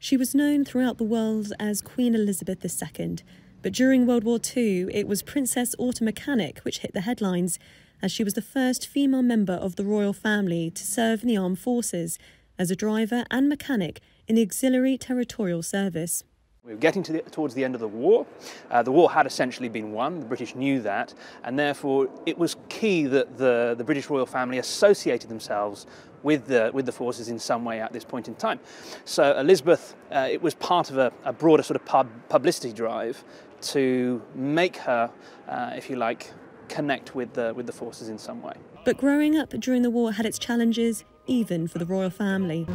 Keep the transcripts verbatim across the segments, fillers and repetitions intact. She was known throughout the world as Queen Elizabeth the Second, but during World War Two, it was Princess Auto-Mechanic which hit the headlines, as she was the first female member of the royal family to serve in the armed forces as a driver and mechanic in the Auxiliary Territorial Service. We were getting to the, towards the end of the war. Uh, the war had essentially been won, the British knew that, and therefore it was key that the, the British royal family associated themselves with the, with the forces in some way at this point in time. So Elizabeth, uh, it was part of a, a broader sort of pub, publicity drive to make her, uh, if you like, connect with the, with the forces in some way. But growing up during the war had its challenges, even for the royal family.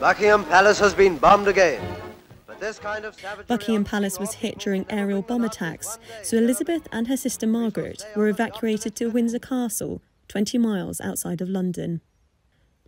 Buckingham Palace has been bombed again. This kind of Buckingham Palace was hit during aerial bomb attacks, so Elizabeth and her sister Margaret were evacuated to Windsor Castle, twenty miles outside of London.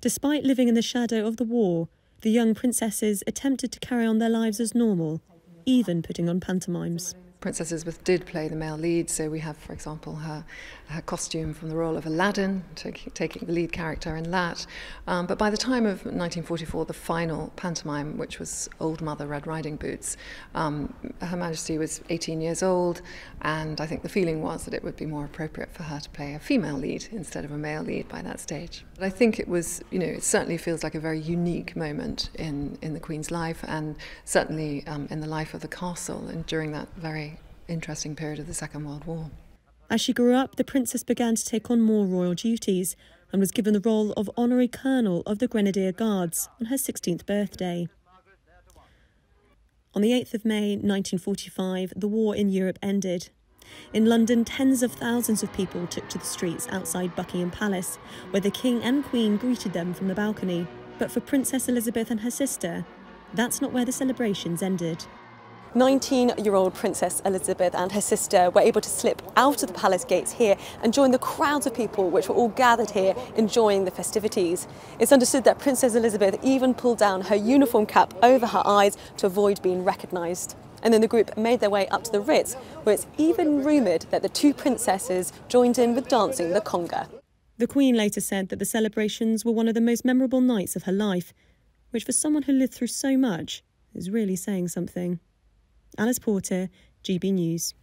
Despite living in the shadow of the war, the young princesses attempted to carry on their lives as normal, even putting on pantomimes. Princess Elizabeth did play the male lead, so we have, for example, her, her costume from the role of Aladdin, taking, taking the lead character in that. Um, but by the time of nineteen forty-four, the final pantomime, which was Old Mother Red Riding Boots, um, Her Majesty was eighteen years old, and I think the feeling was that it would be more appropriate for her to play a female lead instead of a male lead by that stage. But I think it was, you know, it certainly feels like a very unique moment in, in the Queen's life, and certainly um, in the life of the castle, and during that very interesting period of the Second World War. As she grew up, the princess began to take on more royal duties and was given the role of Honorary Colonel of the Grenadier Guards on her sixteenth birthday. On the eighth of May nineteen forty-five, the war in Europe ended. In London, tens of thousands of people took to the streets outside Buckingham Palace, where the King and Queen greeted them from the balcony. But for Princess Elizabeth and her sister, that's not where the celebrations ended. nineteen-year-old Princess Elizabeth and her sister were able to slip out of the palace gates here and join the crowds of people which were all gathered here enjoying the festivities. It's understood that Princess Elizabeth even pulled down her uniform cap over her eyes to avoid being recognised. And then the group made their way up to the Ritz, where it's even rumoured that the two princesses joined in with dancing the conga. The Queen later said that the celebrations were one of the most memorable nights of her life, which for someone who lived through so much is really saying something. Alice Porter, G B News.